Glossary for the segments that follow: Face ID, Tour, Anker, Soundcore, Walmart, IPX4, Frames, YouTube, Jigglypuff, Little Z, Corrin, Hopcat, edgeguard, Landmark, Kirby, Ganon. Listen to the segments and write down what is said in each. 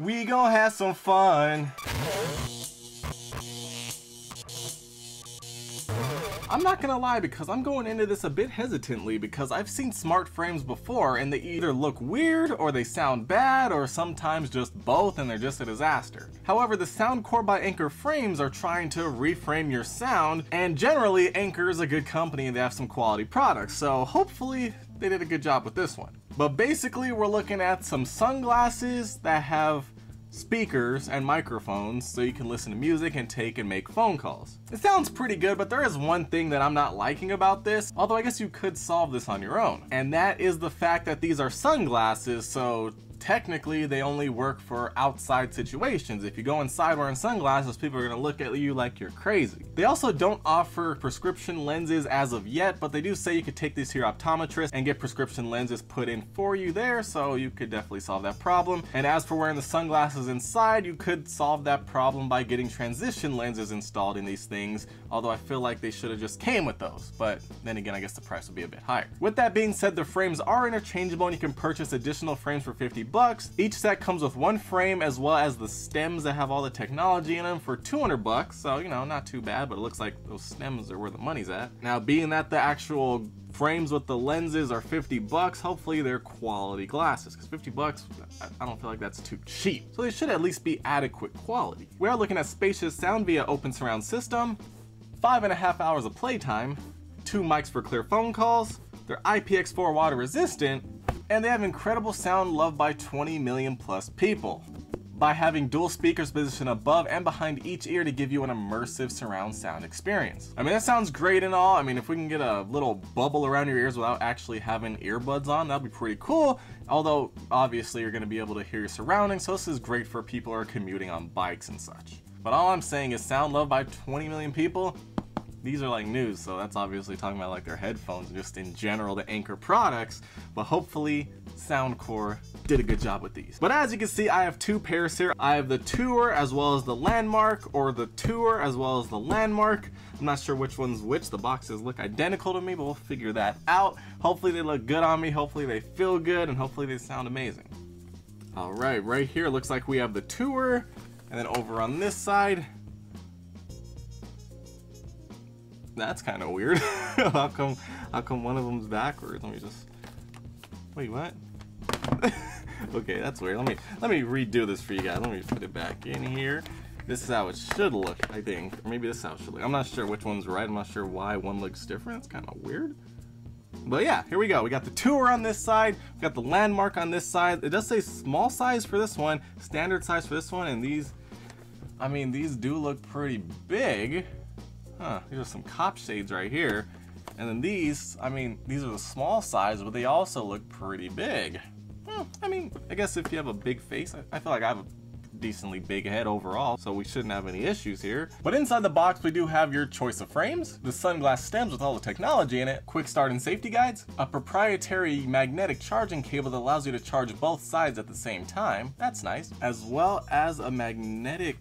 We gonna have some fun. I'm not gonna lie, because I'm going into this a bit hesitantly, because I've seen smart frames before and they either look weird or they sound bad or sometimes just both, and they're just a disaster. However, the Soundcore by Anker frames are trying to reframe your sound, and generally Anker is a good company and they have some quality products, so hopefully they did a good job with this one. But basically we're looking at some sunglasses that have speakers and microphones so you can listen to music and take and make phone calls. It sounds pretty good, but there is one thing that I'm not liking about this, although I guess you could solve this on your own, and that is the fact that these are sunglasses, so technically they only work for outside situations. If you go inside wearing sunglasses, people are gonna look at you like you're crazy. They also don't offer prescription lenses as of yet, but they do say you could take these to your optometrist and get prescription lenses put in for you there, so you could definitely solve that problem. And as for wearing the sunglasses inside, you could solve that problem by getting transition lenses installed in these things, although I feel like they should have just came with those, but then again I guess the price would be a bit higher. With that being said, the frames are interchangeable and you can purchase additional frames for $50. Each set comes with one frame as well as the stems that have all the technology in them for $200, so you know, not too bad, but it looks like those stems are where the money's at. Now, being that the actual frames with the lenses are $50, hopefully they're quality glasses, because $50, I don't feel like that's too cheap, so they should at least be adequate quality. We are looking at spacious sound via open surround system, 5.5 hours of playtime, 2 mics for clear phone calls, they're IPX4 water resistant, and they have incredible sound loved by 20 million plus people, by having dual speakers positioned above and behind each ear to give you an immersive surround sound experience. I mean, that sounds great and all. I mean, if we can get a little bubble around your ears without actually having earbuds on, that'd be pretty cool. Although obviously you're gonna be able to hear your surroundings, so this is great for people who are commuting on bikes and such. But all I'm saying is sound loved by 20 million people, these are like news, so that's obviously talking about like their headphones and just in general the Anker products, but hopefully Soundcore did a good job with these. But as you can see, I have two pairs here. I have the Tour as well as the Landmark, or the Tour as well as the Landmark. I'm not sure which one's which. The boxes look identical to me, but we'll figure that out. Hopefully they look good on me, hopefully they feel good, and hopefully they sound amazing. All right, right here looks like we have the Tour, and then over on this side, that's kind of weird. how come one of them's backwards? Let me just, wait, what? Okay, that's weird. Let me redo this for you guys. Let me put it back in here. This is how it should look, I think. Or maybe this is how it should look. I'm not sure which one's right. I'm not sure why one looks different. It's kind of weird. But yeah, here we go. We got the Tour on this side, we got the Landmark on this side. It does say small size for this one, standard size for this one, and these, I mean, these do look pretty big. Huh, these are some cop shades right here. And then these, I mean, these are the small size, but they also look pretty big. I mean, I guess if you have a big face, I feel like I have a decently big head overall, so we shouldn't have any issues here. But inside the box, we do have your choice of frames, the sunglass stems with all the technology in it, quick start and safety guides, a proprietary magnetic charging cable that allows you to charge both sides at the same time. That's nice. As well as a magnetic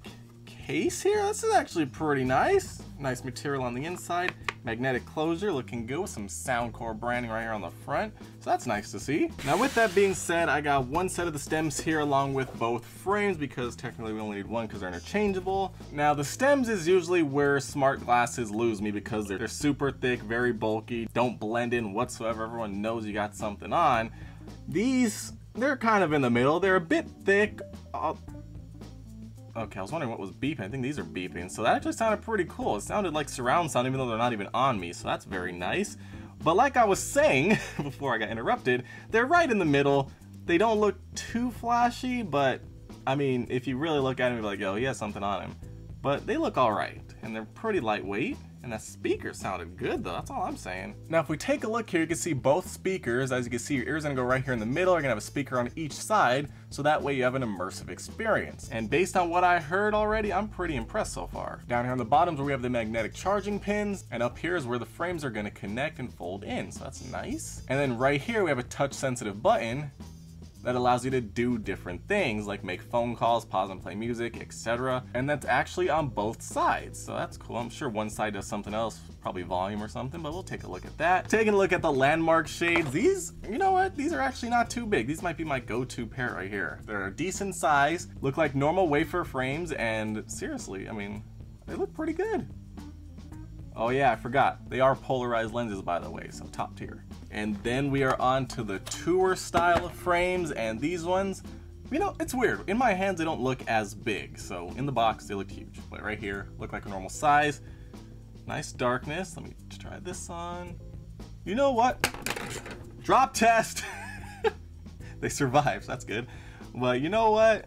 case here. This is actually pretty nice. Nice material on the inside, magnetic closure, looking good, with some Soundcore branding right here on the front, so that's nice to see. Now with that being said, I got one set of the stems here along with both frames, because technically we only need one because they're interchangeable. Now the stems is usually where smart glasses lose me, because they're super thick, very bulky, don't blend in whatsoever, everyone knows you got something on. These, they're kind of in the middle, they're a bit thick. Okay, I was wondering what was beeping. I think these are beeping, so that actually sounded pretty cool. It sounded like surround sound, even though they're not even on me, so that's very nice. But like I was saying before I got interrupted, they're right in the middle. They don't look too flashy, but I mean, if you really look at him, you're like, yo, he has something on him. But they look all right, and they're pretty lightweight. And that speaker sounded good though, that's all I'm saying. Now if we take a look here, you can see both speakers. As you can see, your ear's gonna go right here in the middle. You're gonna have a speaker on each side, so that way you have an immersive experience. And based on what I heard already, I'm pretty impressed so far. Down here on the bottom is where we have the magnetic charging pins, and up here is where the frames are gonna connect and fold in, so that's nice. And then right here we have a touch sensitive button, that allows you to do different things like make phone calls, pause and play music, etc. And that's actually on both sides, so that's cool. I'm sure one side does something else, probably volume or something, but we'll take a look at that. Taking a look at the Landmark shades, these, you know what, these are actually not too big. These might be my go-to pair right here. They're a decent size, look like normal wafer frames, and seriously, I mean, they look pretty good. Oh yeah, I forgot. They are polarized lenses, by the way, so top tier. And then we are on to the Tour style of frames, and these ones, you know, it's weird. In my hands, they don't look as big, so in the box, they look huge. But right here, look like a normal size. Nice darkness. Let me try this on. You know what? Drop test! They survived, so that's good. But you know what?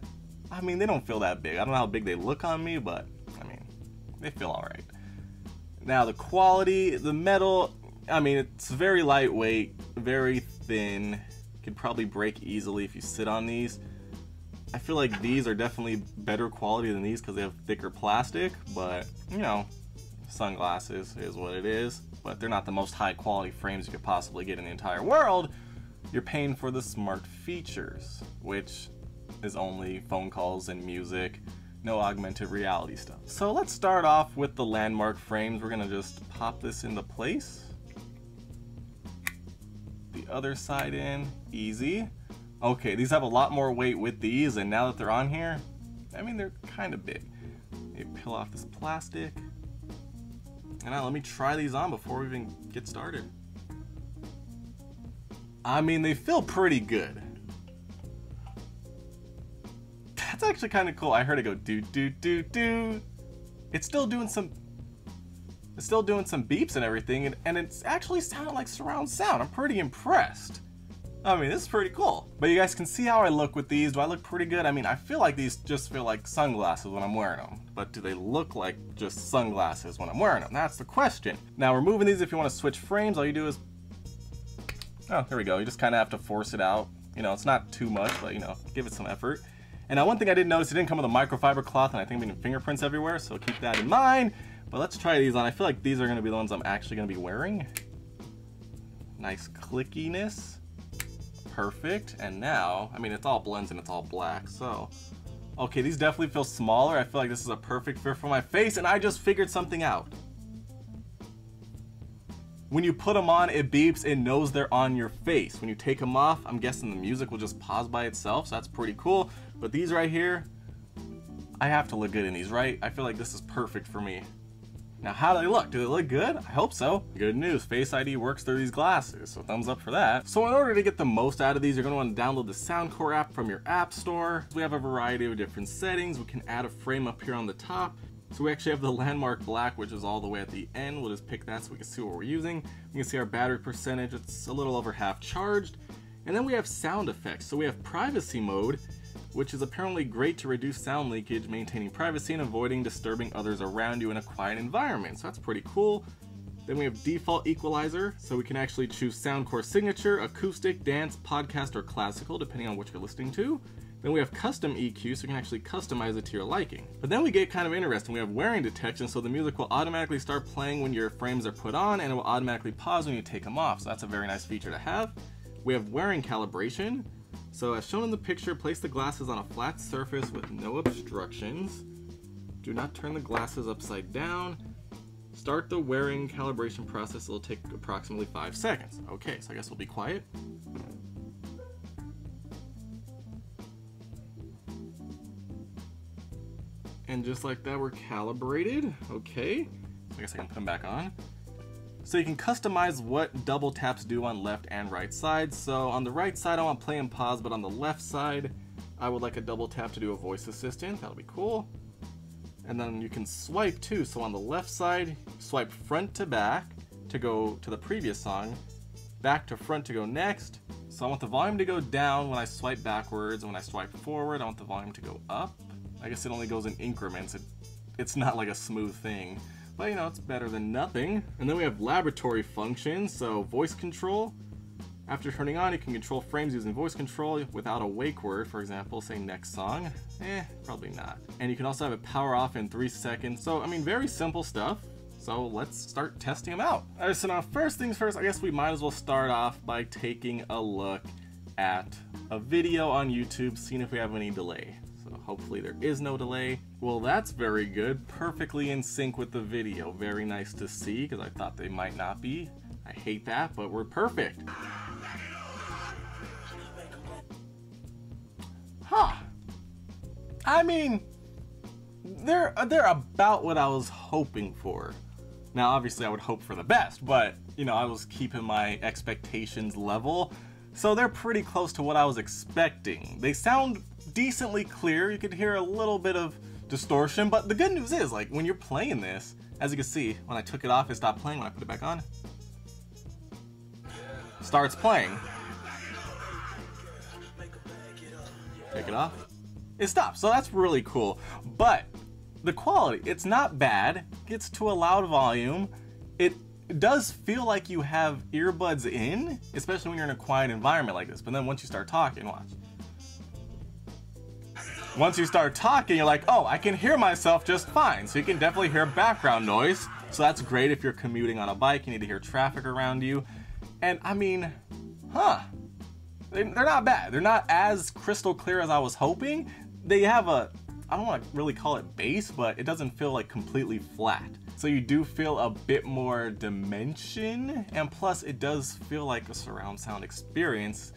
I mean, they don't feel that big. I don't know how big they look on me, but I mean, they feel all right. Now the quality, the metal, I mean, it's very lightweight, very thin, could probably break easily if you sit on these. I feel like these are definitely better quality than these because they have thicker plastic, but you know, sunglasses is what it is. But they're not the most high quality frames you could possibly get in the entire world. You're paying for the smart features, which is only phone calls and music. No augmented reality stuff. So let's start off with the Landmark frames. We're gonna just pop this into place. The other side in, easy. Okay, these have a lot more weight with these, and now that they're on here, I mean, they're kind of big. You peel off this plastic. And now let me try these on before we even get started. I mean, they feel pretty good. That's actually kind of cool. I heard it go do do do do. It's still doing some beeps and everything, and it's actually sounding like surround sound. I'm pretty impressed. I mean, this is pretty cool. But you guys can see how I look with these. Do I look pretty good? I mean, I feel like these just feel like sunglasses when I'm wearing them. But do they look like just sunglasses when I'm wearing them? That's the question. Now, removing these, if you want to switch frames, all you do is, oh, here we go. You just kind of have to force it out. You know, it's not too much, but you know, give it some effort. And now one thing I didn't notice, it didn't come with a microfiber cloth, and I think I'm getting fingerprints everywhere, so keep that in mind. But let's try these on. I feel like these are gonna be the ones I'm actually gonna be wearing. Nice clickiness, perfect. And now, I mean, it's all blends and it's all black, so. Okay, these definitely feel smaller. I feel like this is a perfect fit for my face, and I just figured something out. When you put them on, it beeps, it knows they're on your face. When you take them off, I'm guessing the music will just pause by itself, so that's pretty cool. But these right here, I have to look good in these, right? I feel like this is perfect for me. Now, how do they look? Do they look good? I hope so. Good news, Face ID works through these glasses, so thumbs up for that. So in order to get the most out of these, you're gonna wanna download the Soundcore app from your app store. We have a variety of different settings. We can add a frame up here on the top. So we actually have the Landmark Black, which is all the way at the end. We'll just pick that so we can see what we're using. We can see our battery percentage, it's a little over half charged. And then we have sound effects. So we have privacy mode, which is apparently great to reduce sound leakage, maintaining privacy, and avoiding disturbing others around you in a quiet environment. So that's pretty cool. Then we have default equalizer, so we can actually choose Soundcore signature, acoustic, dance, podcast, or classical, depending on what you're listening to. Then we have custom EQ, so you can actually customize it to your liking. But then we get kind of interesting. We have wearing detection, so the music will automatically start playing when your frames are put on, and it will automatically pause when you take them off, so that's a very nice feature to have. We have wearing calibration, so as shown in the picture, place the glasses on a flat surface with no obstructions. Do not turn the glasses upside down. Start the wearing calibration process, it'll take approximately 5 seconds. Okay, so I guess we'll be quiet. And just like that, we're calibrated. Okay, I guess I can put them back on. So you can customize what double taps do on left and right sides. So on the right side, I want play and pause, but on the left side, I would like a double tap to do a voice assistant. That'll be cool. And then you can swipe too. So on the left side, swipe front to back to go to the previous song, back to front to go next. So I want the volume to go down when I swipe backwards, and when I swipe forward, I want the volume to go up. I guess it only goes in increments, it's not like a smooth thing, but you know, it's better than nothing. And then we have laboratory functions, so voice control. After turning on, you can control frames using voice control without a wake word, for example, say next song. Probably not. And you can also have it power off in 3 seconds, so I mean, very simple stuff. So let's start testing them out. All right, so now first things first, I guess we might as well start off by taking a look at a video on YouTube, seeing if we have any delay. So hopefully there is no delay. Well, that's very good. Perfectly in sync with the video. Very nice to see, because I thought they might not be. I hate that, but we're perfect. Huh. I mean, they're about what I was hoping for. Now, obviously I would hope for the best, but you know, I was keeping my expectations level. So they're pretty close to what I was expecting. They sound decently clear. You could hear a little bit of distortion, but the good news is, like, when you're playing this, as you can see, when I took it off, it stopped playing. When I put it back on, starts playing. Take it off, it stops. So that's really cool. But the quality, it's not bad. Gets to a loud volume. It does feel like you have earbuds in, especially when you're in a quiet environment like this. But then once you start talking, watch. Once you start talking, you're like, oh, I can hear myself just fine. So you can definitely hear background noise. So that's great if you're commuting on a bike, you need to hear traffic around you. And I mean, huh, they're not bad. They're not as crystal clear as I was hoping. They have a, I don't want to really call it bass, but it doesn't feel like completely flat. So you do feel a bit more dimension, and plus it does feel like a surround sound experience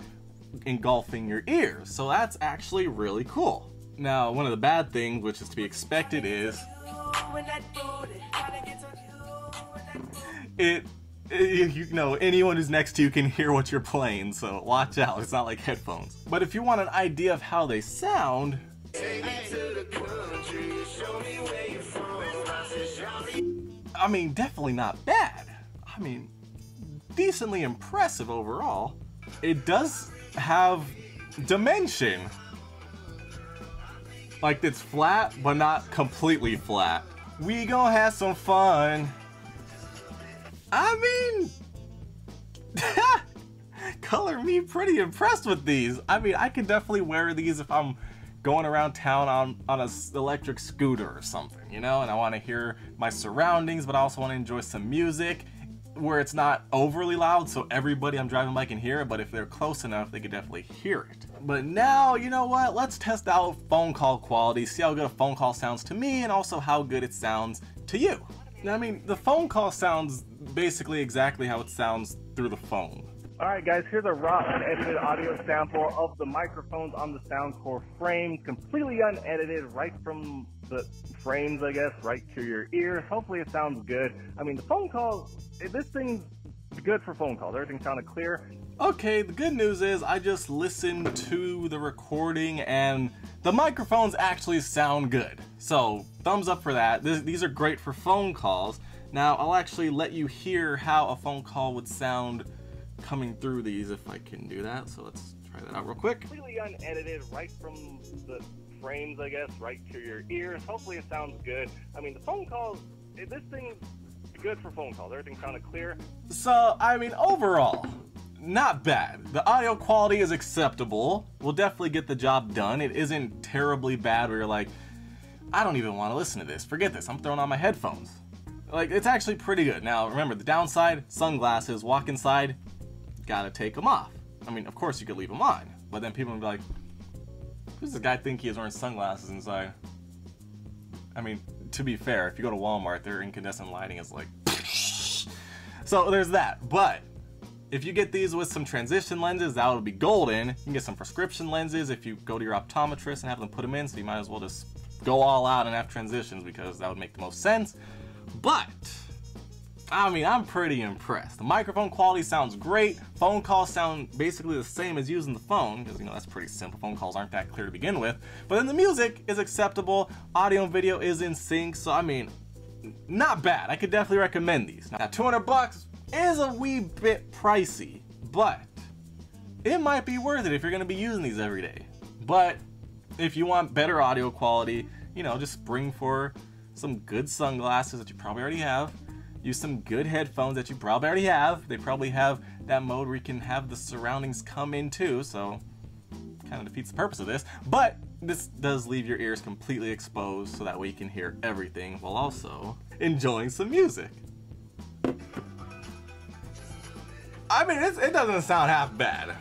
engulfing your ears. So that's actually really cool. Now, one of the bad things, which is to be expected, is you know, anyone who's next to you can hear what you're playing, so watch out. It's not like headphones. But if you want an idea of how they sound, I mean, definitely not bad. I mean, decently impressive overall. It does have dimension. Like, it's flat, but not completely flat. We gonna have some fun. I mean, color me pretty impressed with these. I mean, I could definitely wear these if I'm going around town on an electric scooter or something, you know, and I want to hear my surroundings, but I also want to enjoy some music where it's not overly loud so everybody I'm driving by can hear it, but if they're close enough, they could definitely hear it. But now, you know what? Let's test out phone call quality, see how good a phone call sounds to me and also how good it sounds to you. Now, I mean, the phone call sounds basically exactly how it sounds through the phone. All right, guys, here's a raw unedited audio sample of the microphones on the Soundcore Frames, completely unedited, right from the frames, I guess, right to your ears. Hopefully it sounds good. I mean, the phone calls, this thing's good for phone calls. Everything sounded clear. Okay, the good news is I just listened to the recording and the microphones actually sound good. So thumbs up for that. These are great for phone calls. Now, I'll actually let you hear how a phone call would sound coming through these, if I can do that. So let's try that out real quick. Completely unedited, right from the frames, I guess, right to your ears. Hopefully it sounds good. I mean, the phone calls, this thing's good for phone calls. Everything sounded clear. So, I mean, overall, not bad. The audio quality is acceptable. We'll definitely get the job done. It isn't terribly bad where you're like, I don't even want to listen to this. Forget this. I'm throwing on my headphones. Like, it's actually pretty good. Now, remember, the downside, sunglasses, walk inside, gotta take them off. I mean, of course you could leave them on, but then people would be like, who's this guy think he is wearing sunglasses inside? I mean, to be fair, if you go to Walmart, their incandescent lighting is like, so there's that. But if you get these with some transition lenses, that would be golden. You can get some prescription lenses if you go to your optometrist and have them put them in, so you might as well just go all out and have transitions because that would make the most sense. But I mean, I'm pretty impressed. The microphone quality sounds great. Phone calls sound basically the same as using the phone, because you know, that's pretty simple. Phone calls aren't that clear to begin with. But then the music is acceptable. Audio and video is in sync. So I mean, not bad. I could definitely recommend these. Now, $200 is a wee bit pricey, but it might be worth it if you're gonna be using these every day. But if you want better audio quality, you know, just spring for some good sunglasses that you probably already have. Use some good headphones that you probably already have. They probably have that mode where you can have the surroundings come in too, so kind of defeats the purpose of this. But this does leave your ears completely exposed, so that way you can hear everything while also enjoying some music. I mean, it doesn't sound half bad.